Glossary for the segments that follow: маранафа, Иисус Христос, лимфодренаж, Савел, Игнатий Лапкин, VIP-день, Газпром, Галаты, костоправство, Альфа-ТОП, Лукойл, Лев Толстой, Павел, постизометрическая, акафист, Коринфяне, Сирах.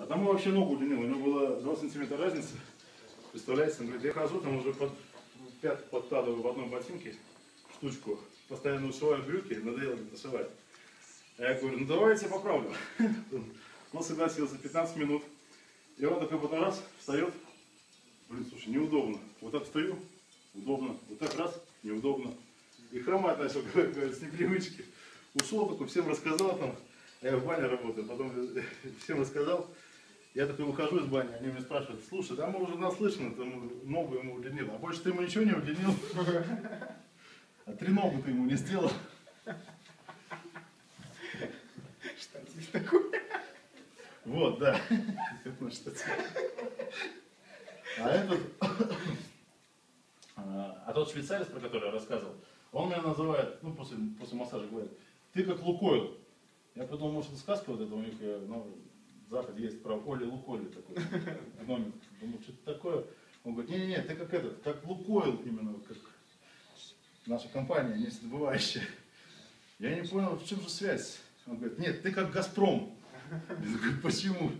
А тому вообще ногу удлинил, у него было 2 сантиметра разницы. Представляете, он говорит, я хожу, там уже пят подкладываю в одном ботинке штучку, постоянно ушиваю брюки, надоело мне дошивать. А я говорю, ну давай я тебя поправлю. Он согласился, 15 минут. И он такой потом раз встает, блин, слушай, неудобно. Вот так встаю, удобно, вот так раз, неудобно. И хромать начал, как говорят, с непривычки. Ушел такой, всем рассказал там, я в бане работаю, потом всем рассказал. Я такой выхожу из бани, они меня спрашивают, слушай, да мы уже наслышаны, там ногу ему удлинил, а больше ты ему ничего не удлинил? А 3 ногу ты ему не сделал. Что здесь такое? Вот, да. А тот швейцарец, про который я рассказывал, он меня называет, ну, после массажа говорит, ты как Лукойл. Я подумал, может, сказка вот эта у них, ну, в Западе есть про Оли Лукойл такой. Думаю, что-то такое. Он говорит, не-не-не, ты как этот, как Лукойл именно, как наша компания, нефтедобывающая. Я не понял, в чем же связь. Он говорит, нет, ты как Газпром. Я говорю, почему?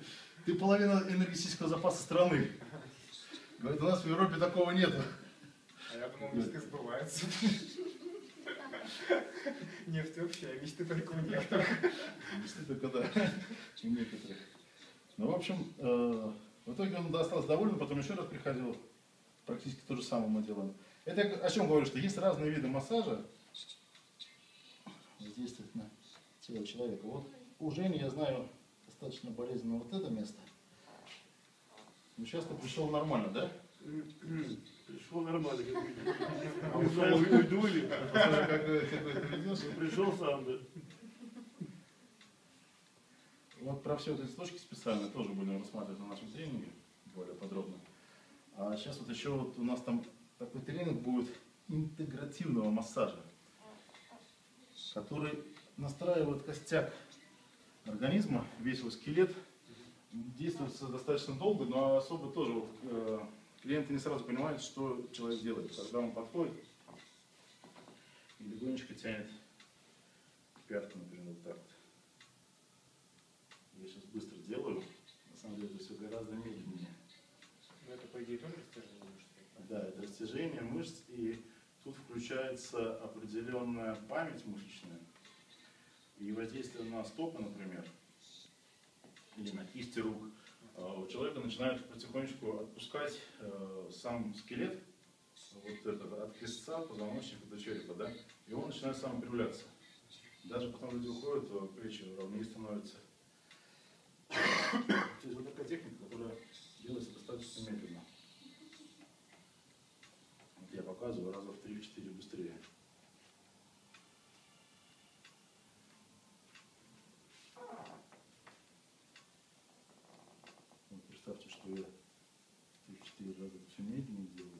Ты половина энергетического запаса страны. Говорит, у нас в Европе такого нету. А я думал, мечты сбываются. Нефть общая, а мечты только у некоторых. Мечты только, да, у некоторых. Ну, в общем, в итоге он остался доволен, потом еще раз приходил. Практически то же самое мы делаем. Это я о чем говорю, что есть разные виды массажа. Воздействует на тело человека. Вот у Жени, я знаю, достаточно болезненно вот это место. Ну, сейчас ты пришел нормально, да? Пришел нормально, как видишь. А уже уйду или? Пришел сам, да. Вот про все эти точки специально тоже будем рассматривать на нашем тренинге более подробно. А сейчас вот еще вот у нас там такой тренинг будет интегративного массажа, который настраивает костяк организма, весь его скелет. Действуется достаточно долго, но особо тоже клиенты не сразу понимают, что человек делает. Когда он подходит и легонечко тянет пятку, например, вот так. Я сейчас быстро делаю, на самом деле это все гораздо медленнее. Но это, по идее, тоже растяжение мышц? Да, это растяжение мышц, и тут включается определенная память мышечная. И воздействие на стопы, например, или на кисти рук, у человека начинает потихонечку отпускать сам скелет, вот этот, от крестца, позвоночника до черепа, да, и он начинает сам кривляться. Даже потом люди уходят, то плечи ровнее становятся. То есть вот такая техника, которая делается достаточно медленно. Вот я показываю раза в 3-4 быстрее. Представьте, что я 3-4 раза все медленнее делаю.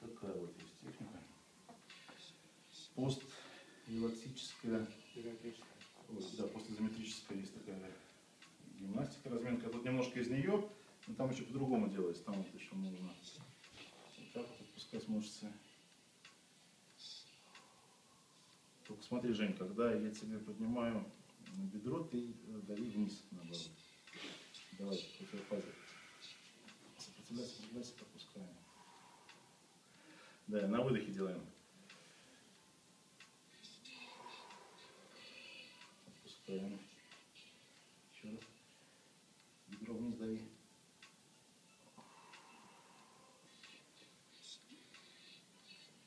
Такая вот есть техника. Постереотическая. Вот, да, постизометрическая есть такая гимнастика, разминка. Тут немножко из нее, но там еще по-другому делается. Там вот еще нужно вот так вот отпускать мышцы. Только смотри, Жень, когда я тебе поднимаю бедро, ты дави вниз, наоборот. Давай, противопазик. Сопротивляйся, сопротивляйся, пропускаем. Да, на выдохе делаем. Отпускаем. Еще раз. Бедро вниз дави.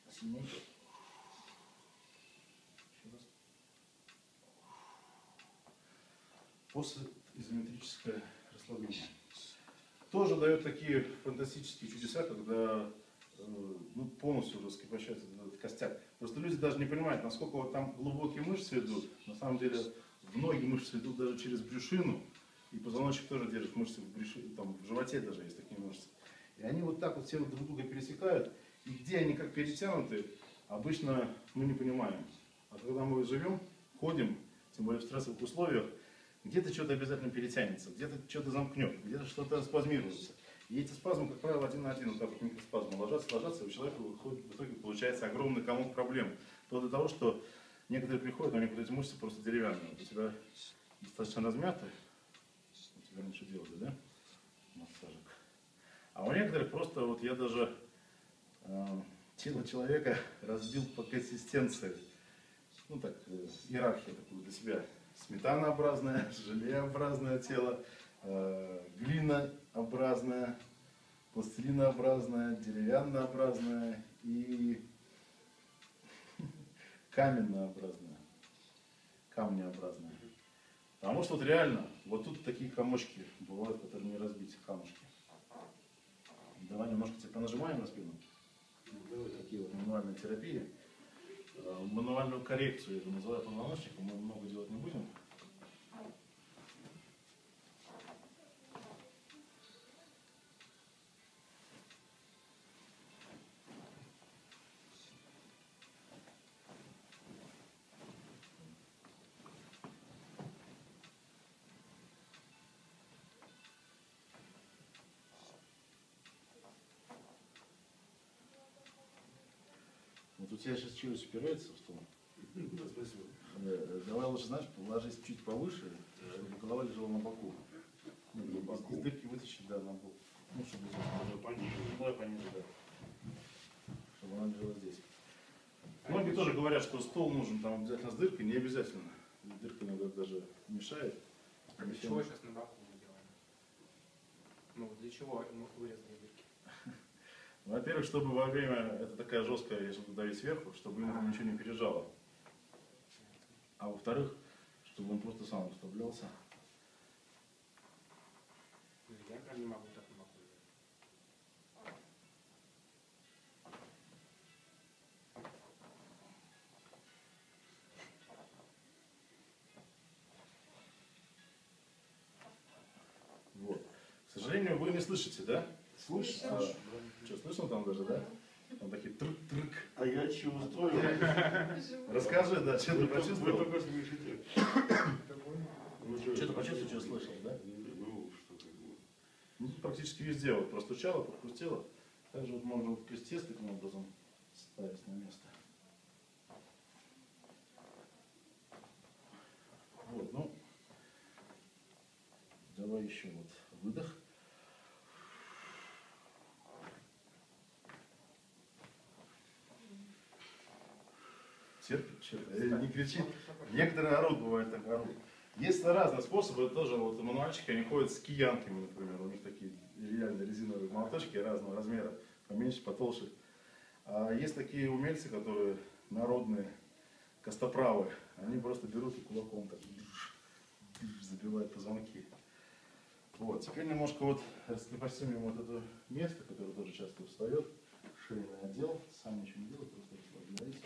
Сильнее. После изометрическое расслабление. Тоже дает такие фантастические чудеса, когда ну, полностью уже раскрепощается этот костяк. Просто люди даже не понимают, насколько вот там глубокие мышцы идут. На самом деле в ноги мышцы идут даже через брюшину. И позвоночник тоже держит мышцы в брюшине, там в животе даже есть такие мышцы. И они вот так вот все друг друга пересекают. И где они как перетянуты, обычно мы не понимаем. А когда мы живем, ходим, тем более в стрессовых условиях, где-то что-то обязательно перетянется, где-то что-то замкнет, где-то что-то спазмируется. И эти спазмы, как правило, один на один, вот так вот микроспазмы ложатся, и у человека выходит, в итоге получается огромный комок проблем. Вплоть до того, что некоторые приходят, но некоторые эти мышцы просто деревянные. Вот у тебя достаточно размяты, у тебя ничего делать, да? Массажик. А у некоторых просто, вот я даже тело человека разбил по консистенции. Ну так, иерархия такую для себя. Сметанообразное, желеобразное тело, глинообразное, пластилинообразное, деревяннообразное и каменнообразное, камнеобразное. Потому что вот реально, вот тут такие комочки бывают, которые не разбить, камушки. Давай немножко тебе понажимаем на спину. Вот такие вот мануальные терапии. Мануальную коррекцию, я это называю позвоночником, мы много делать не будем. Вот у тебя сейчас челюсть упирается в стол. Да, спасибо. Давай лучше, знаешь, положись чуть повыше, чтобы голова лежала на боку. На боку. Из дырки вытащить, да, на бок. Ну, чтобы пониже. Давай пониже, да. Чтобы она лежала здесь. Многие тоже говорят, что стол нужен там обязательно с дыркой. Не обязательно. Дырка иногда даже мешает. А для чего сейчас на боку мы делаем? Ну, для чего вырезали дырки? Во-первых, чтобы во время, это такая жесткая, чтобы давить сверху, чтобы ему ничего не пережало. А во-вторых, чтобы он просто сам расслаблялся. Я прям не могу, так не могу. Вот. К сожалению, вы не слышите, да? Слышишь? Да. Что, слышно там даже, да? Там такие трык-трык. А я чувствую. Расскажи, да, что ты почувствовал? Вы только слышите. Что ты почувствовал, что слышал, да? Ну, что ты. Практически везде. Вот простучало, подкрутило. Также вот можно вот крестец таким образом ставить на место. Вот, ну. Давай еще вот выдох. Не кричит. Некоторые орут, бывает так орут. Есть разные способы, это тоже вот мануальщики, они ходят с киянками, например, у них такие реально резиновые молоточки разного размера, поменьше, потолще. А есть такие умельцы, которые народные, костоправы, они просто берут и кулаком так забивают позвонки. Вот, теперь немножко вот раскрепостим ему вот это место, которое тоже часто встает, шейный отдел, сам ничего не делает, просто расслабляйся.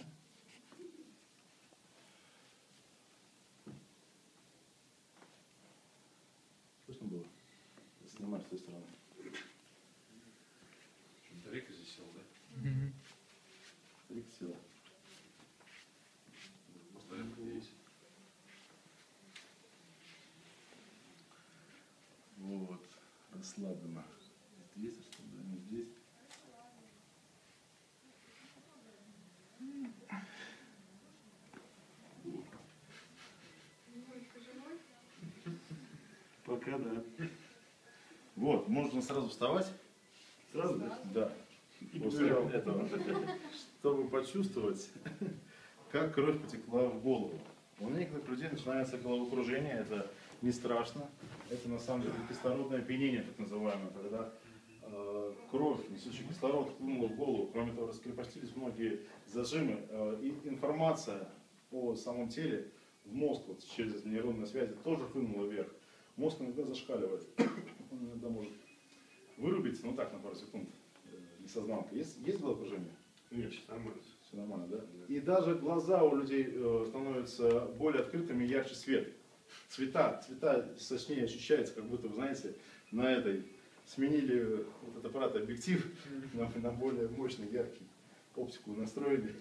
Было. Снимать с той стороны. Река здесь села, да? Река села. Вот. Расслаблено. Здесь, расслаблено здесь. Пока, да. Вот, можно сразу вставать. Сразу? Да. После этого. Чтобы почувствовать, как кровь потекла в голову. У некоторых людей начинается головокружение, это не страшно. Это на самом деле кислородное опьянение, так называемое, когда кровь, несущий кислород, хлынула в голову. Кроме того, раскрепостились многие зажимы. И информация о самом теле в мозг вот, через нейронные связи тоже хлынула вверх. Мозг иногда зашкаливает, он иногда может вырубиться, ну так, на пару секунд, несознанка. Есть головокружение? Нет, все нормально. Все нормально, да? Нет. И даже глаза у людей становятся более открытыми, ярче свет. Цвета сочнее ощущаются, как будто, вы знаете, на этой сменили вот этот аппарат, объектив на более мощный, яркий, оптику настроили.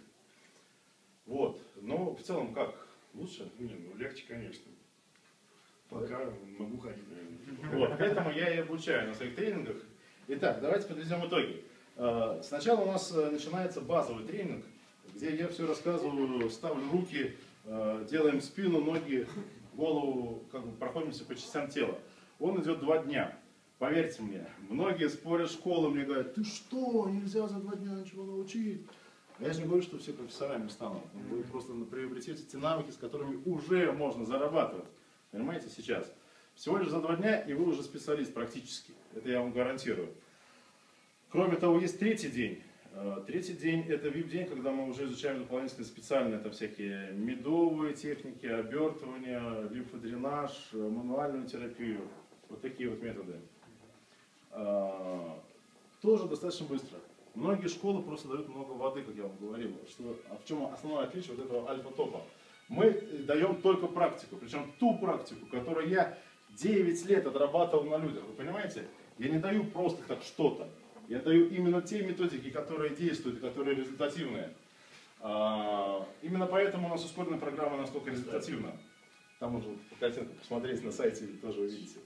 Вот, но в целом как? Лучше? Нет, ну легче, конечно. Пока могу ходить. Вот. Поэтому я и обучаю на своих тренингах Итак, давайте подведем итоги. Сначала у нас начинается базовый тренинг, где я все рассказываю, ставлю руки, делаем спину, ноги, голову, как бы проходимся по частям тела. Он идет 2 дня. Поверьте мне, многие спорят школы, мне говорят, ты что, нельзя за 2 дня ничего научить. Я же не говорю, что все профессорами станут. Вы просто приобретете те навыки, с которыми уже можно зарабатывать. Понимаете, сейчас. Всего лишь за 2 дня, и вы уже специалист практически. Это я вам гарантирую. Кроме того, есть 3-й день. 3-й день – это VIP-день, когда мы уже изучаем дополнительные специальные, это всякие медовые техники, обертывания, лимфодренаж, мануальную терапию. Вот такие вот методы. Тоже достаточно быстро. Многие школы просто дают много воды, как я вам говорил. Что, в чем основное отличие вот этого альфа-топа? Мы даем только практику, причем ту практику, которую я 9 лет отрабатывал на людях. Вы понимаете? Я не даю просто так что-то. Я даю именно те методики, которые действуют, которые результативные. Именно поэтому у нас ускоренная программа настолько результативна. Там можно по картинкам посмотреть на сайте, или тоже увидите.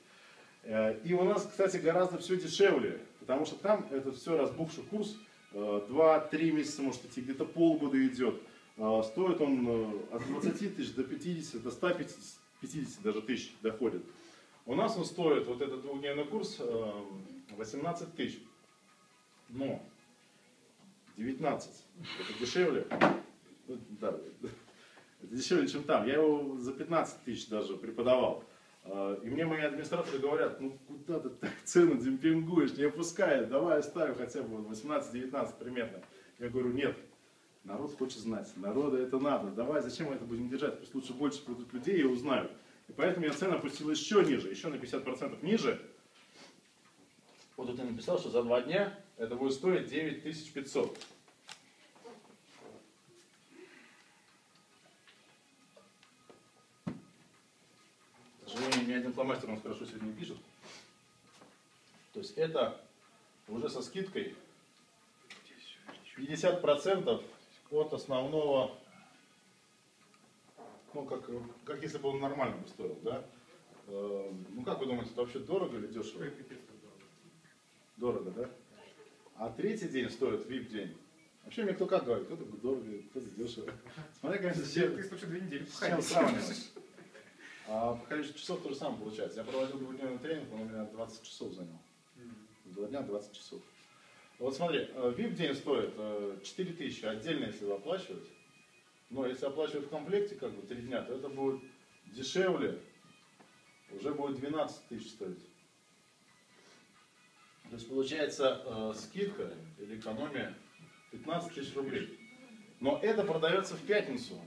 И у нас, кстати, гораздо все дешевле, потому что там это все разбухший курс, 2-3 месяца, может идти, где-то полгода идет. Стоит он от 20 тысяч до 50, до 150 даже тысяч доходит. У нас он стоит, вот этот 2-дневный курс, 18 тысяч. Но 19, это дешевле, да, это дешевле, чем там. Я его за 15 тысяч даже преподавал. И мне мои администраторы говорят, ну куда ты так цену демпингуешь, не опускай, давай оставим хотя бы 18-19 примерно. Я говорю, нет, народ хочет знать, народу это надо, давай, зачем мы это будем держать, пусть лучше больше придут людей и узнают. И поэтому я цену опустил еще ниже, еще на 50% ниже. Вот тут я написал, что за 2 дня это будет стоить 9500. Ни один фломастер у нас хорошо сегодня пишет. То есть это уже со скидкой 50% от основного, ну как если бы он нормально бы стоил, да? Ну как вы думаете, это вообще дорого или дешево? Дорого, да? А 3-й день стоит VIP-день. Вообще мне кто как говорит, кто-то дорого, кто-то дешево. Смотри, конечно, все. Ты вообще 2 недели сравниваешь. А по количеству часов то же самое получается. Я проводил 2-дневный тренинг, он у меня 20 часов занял. 2 дня 20 часов. Вот смотри, VIP-день стоит 4000, отдельно если вы оплачиваете. Но если оплачивать в комплекте, как бы 3 дня, то это будет дешевле, уже будет 12 тысяч стоить. То есть получается скидка или экономия 15 тысяч рублей. Но это продается в пятницу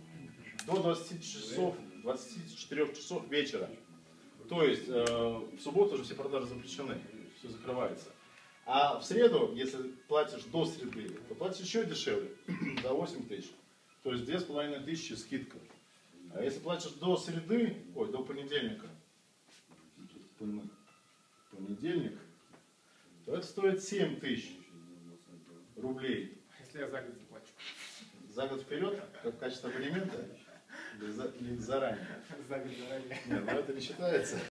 до 24 часов вечера. То есть в субботу уже все продажи запрещены, все закрывается. А в среду, если платишь до среды, то платишь еще дешевле, до 8 тысяч. То есть 2500 скидка. А если платишь до среды, ой, до понедельника, понедельник, то это стоит 7 тысяч рублей. Если я за год заплачу. За год вперед, как качество абонемента. Или заранее. Нет, но это не считается.